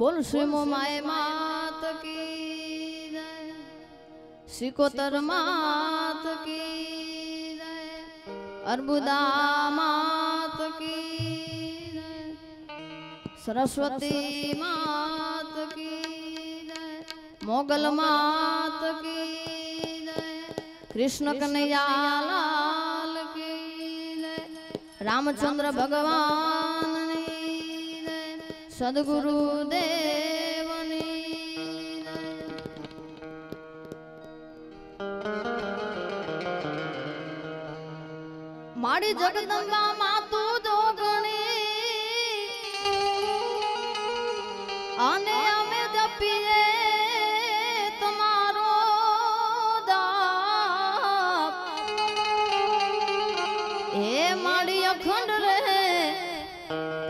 बोल श्री माए मात की जय, श्री कोतर मात की जय, अर्बुदा मात की जय, सरस्वती मात की जय, मोगल मात की जय, कृष्ण कन्हैया लाल की जय, रामचंद्र भगवान की जय, सदगुरु देवनी माड़ी जगदंबा मातू जोगणी आने हमें जपिए तुम्हारो दाप ए माड़ी अखंड रहे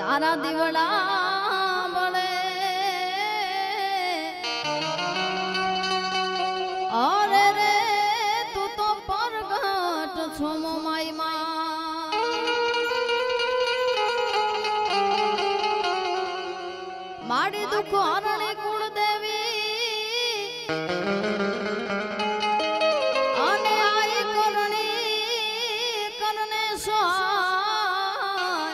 तारा दिवड़ा बड़े और रे तू तो परगट छो माई माँ माड़ी दुख हरणी कुल देवी आने आई करणी करने सहाय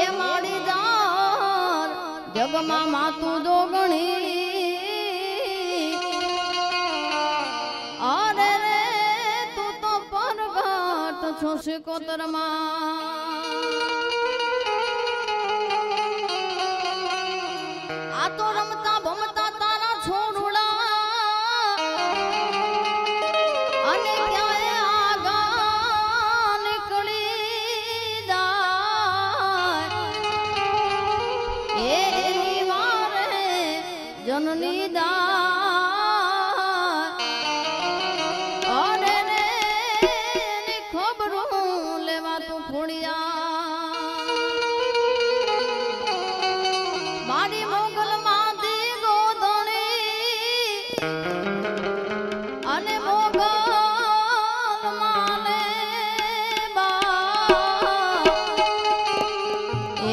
ए माड़ी दार जग मामा तू दोगणी अरे रे तू तो परगट छो सिकोतर माँ तो रमता भमता तारा छोड़ुड़ा अने क्या आगा निकली दाय ए निवार है जननी दाय और रे ने खबरों लेवा तू खुड़िया मारी मोगल मादी गोदणी अने मोगल माने बा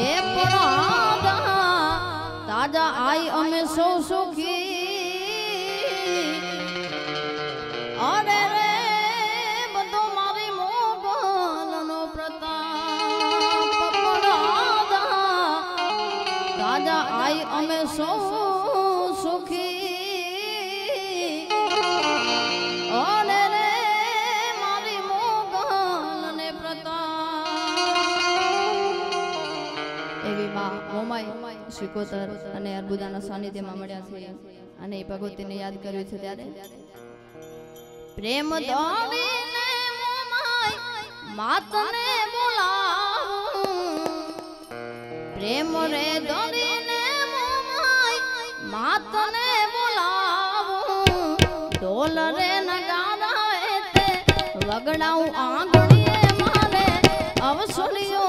ए पुरादा ताजा आई अमे सो सुखी अरे रे बंदो मारी मोगल नो प्रताप पुरादा ताजा आई अमे सो सुखी और रे मारी मोगल ने प्रताप एवी माँ मोमाई श्रीकोतर अने अर्बुदाना सानिध्य में मळ्या छे अने ए भगवती ने याद कर्यो छे त्यारे प्रेम धामी ने मोमाई मात ने बोलावू प्रेम रे धामी मात ने बोलावू ढोल रे नगारा ते वगड़ाऊ आंगणीए मारे अवसुलियो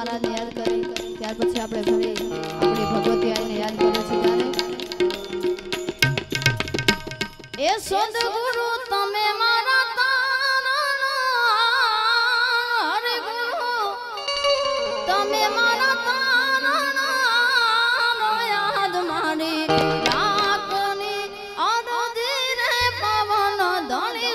महाराज ने याद करें, त्यार पछी आपणे घरे आपणी भगवती आईने याद करे छे त्यारे ए सदगुरु तमे मारा ताना हरि गुरु तमे मारा ताना नो याद मारी राखनी आदि रे पवन धनी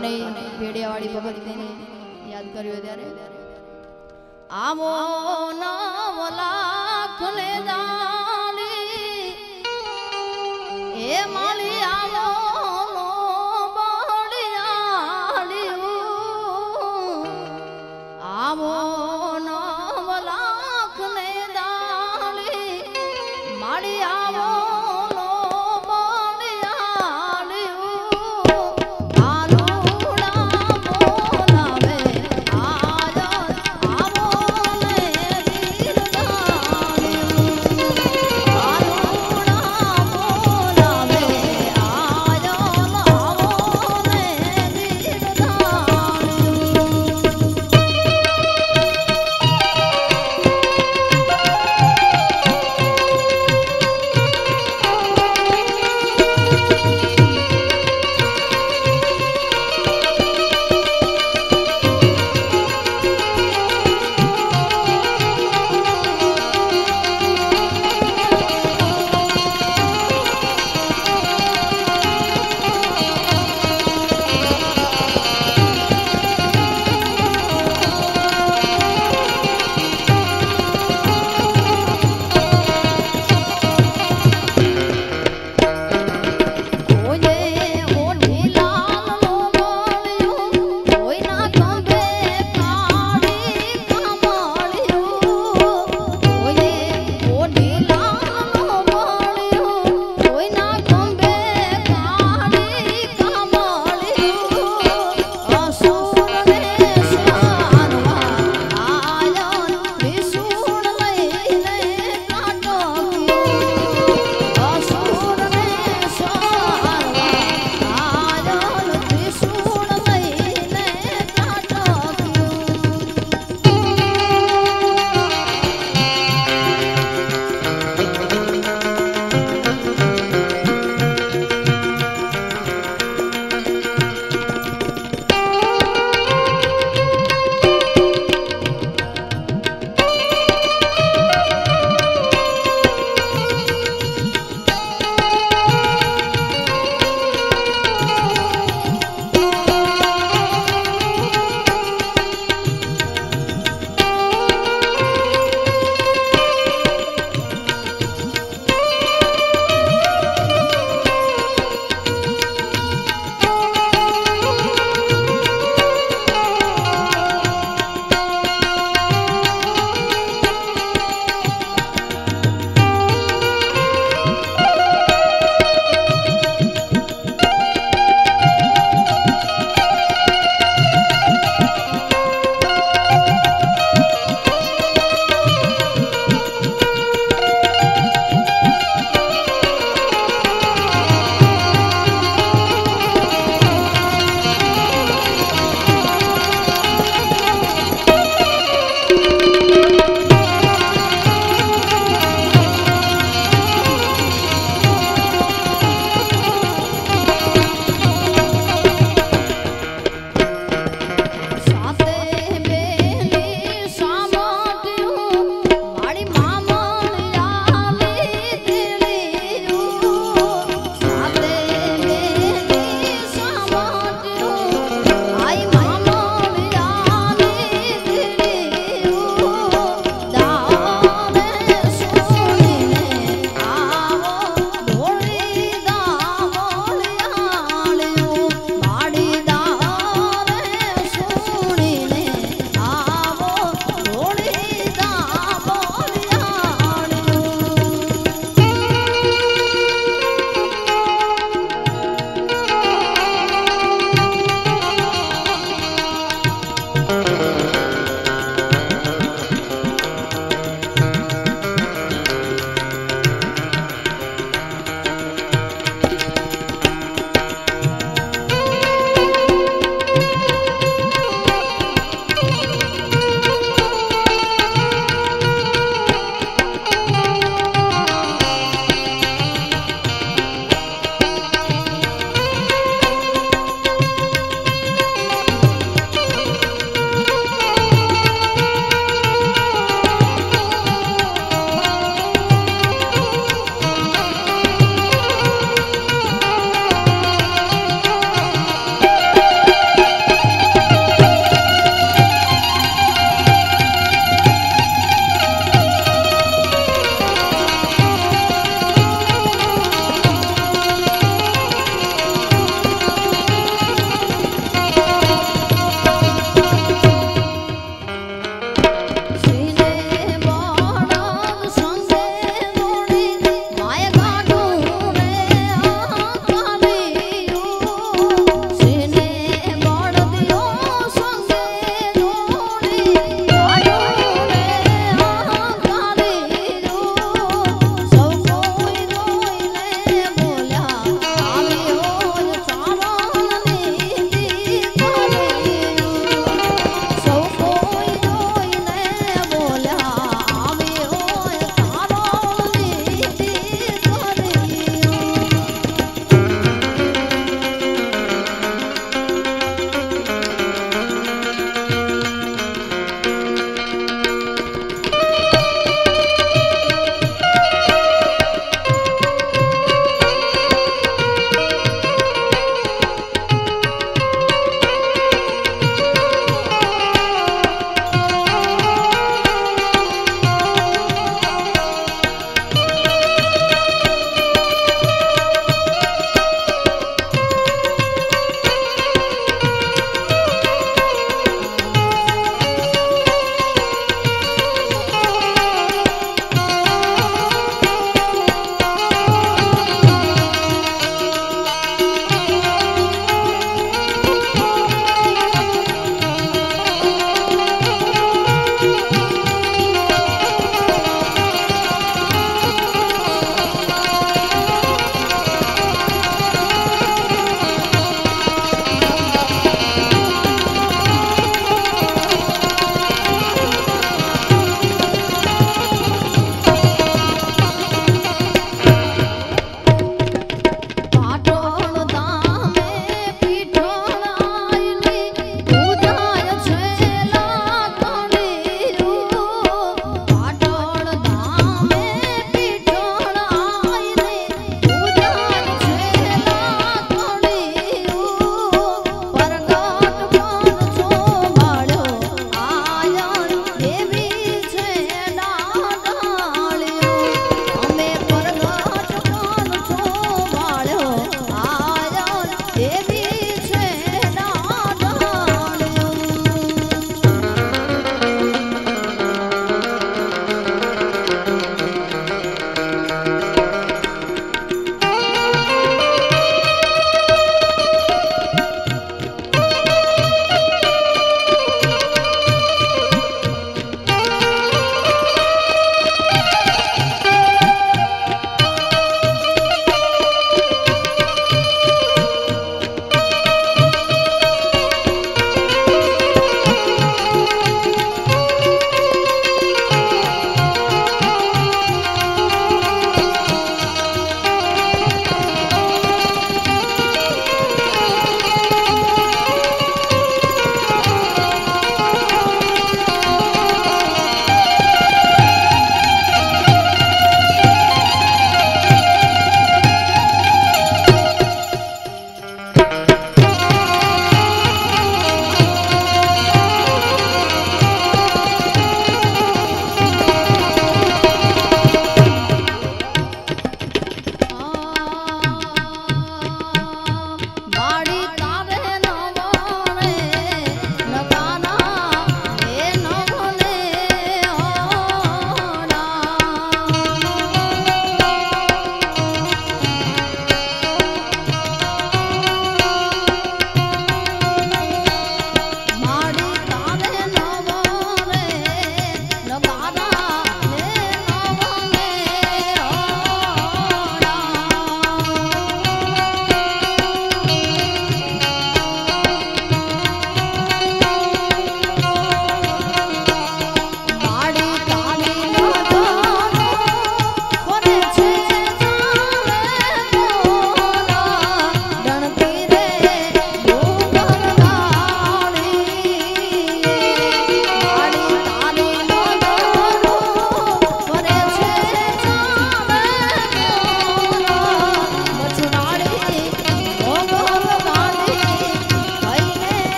અને ભેડિયાવાળી ભગતને યાદ કર્યો ત્યારે આવો નામ લાખ ને જાણી એ માલી આવો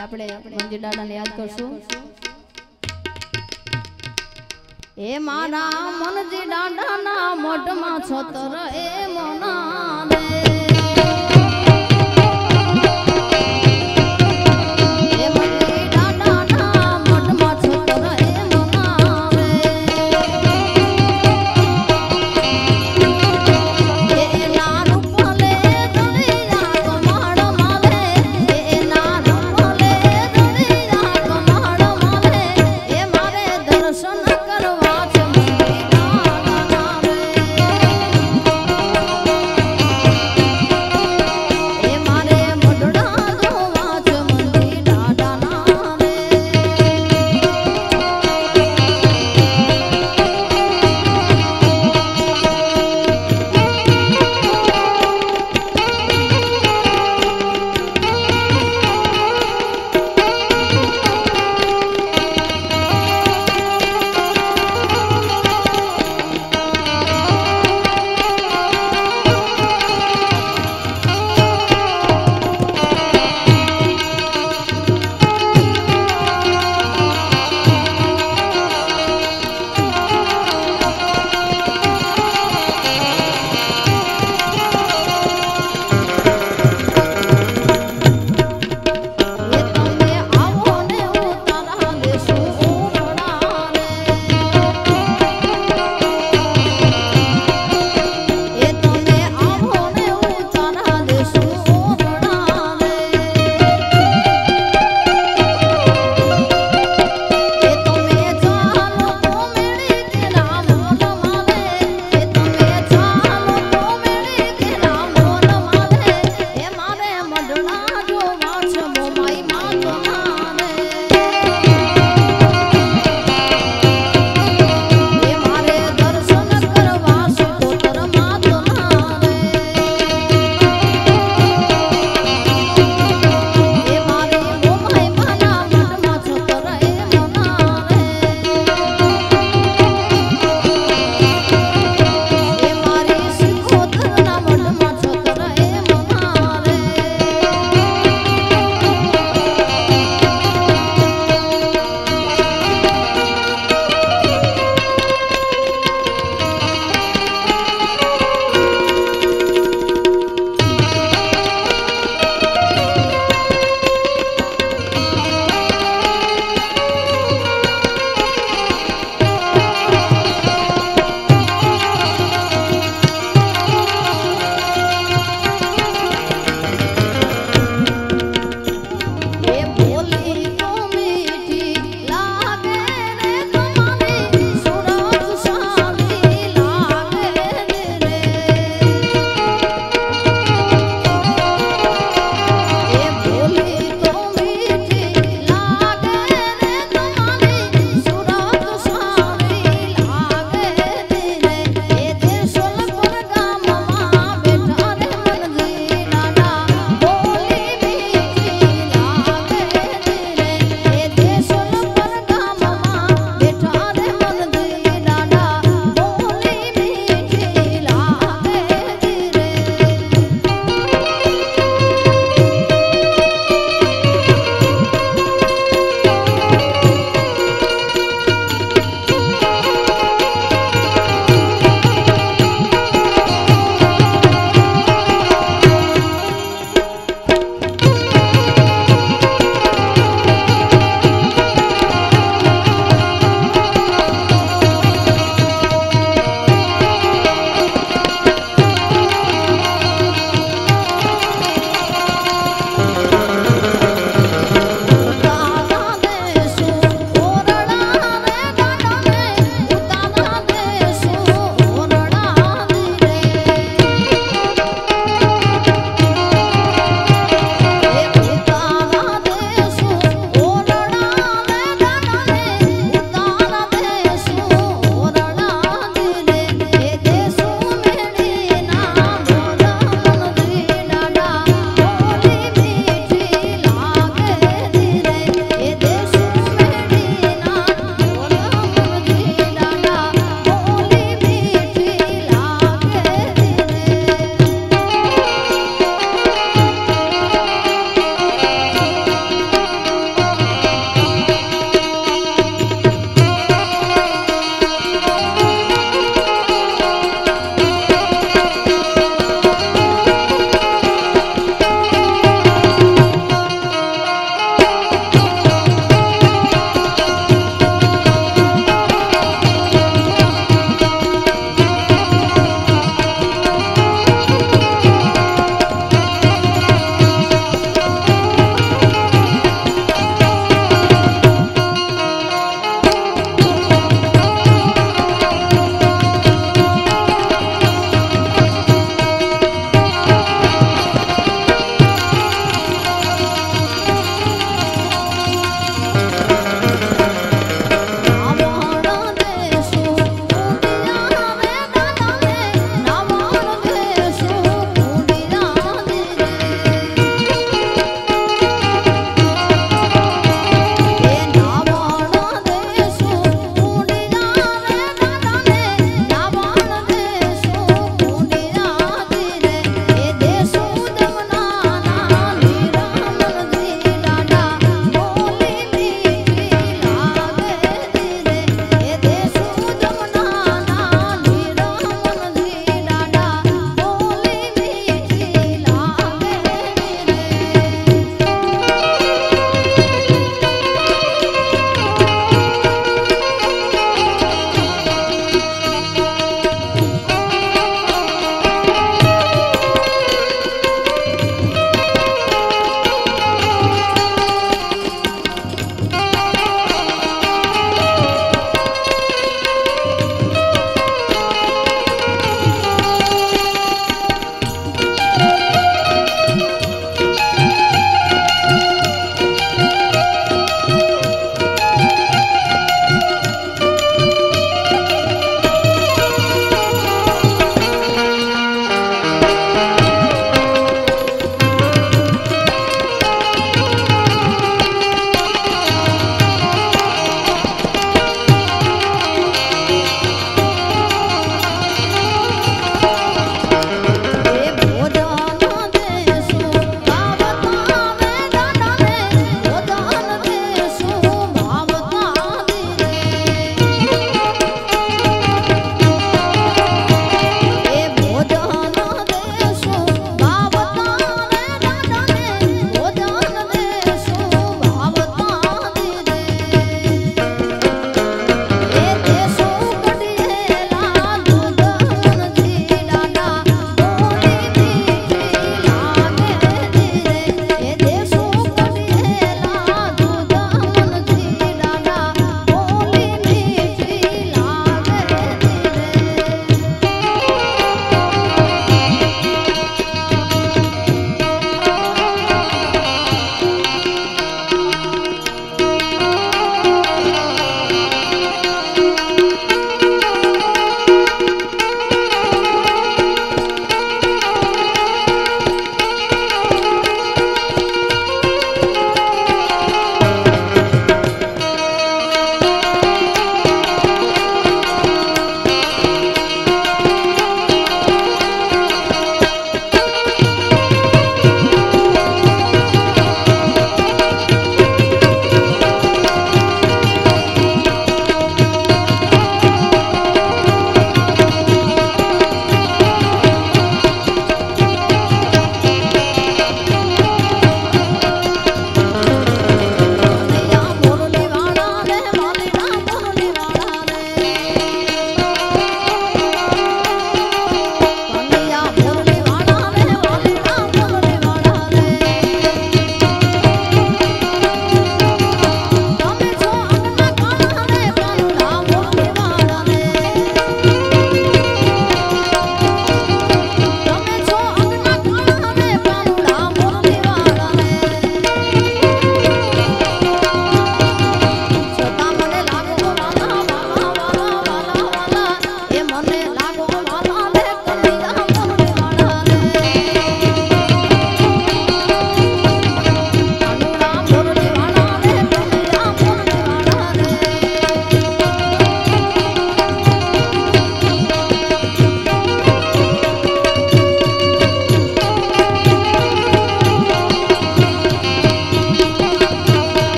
એટલે આપણે મંજી દાદાને યાદ કરશું। એ મારા મનજી દાદાના મોઢમાં છોતર એ મોના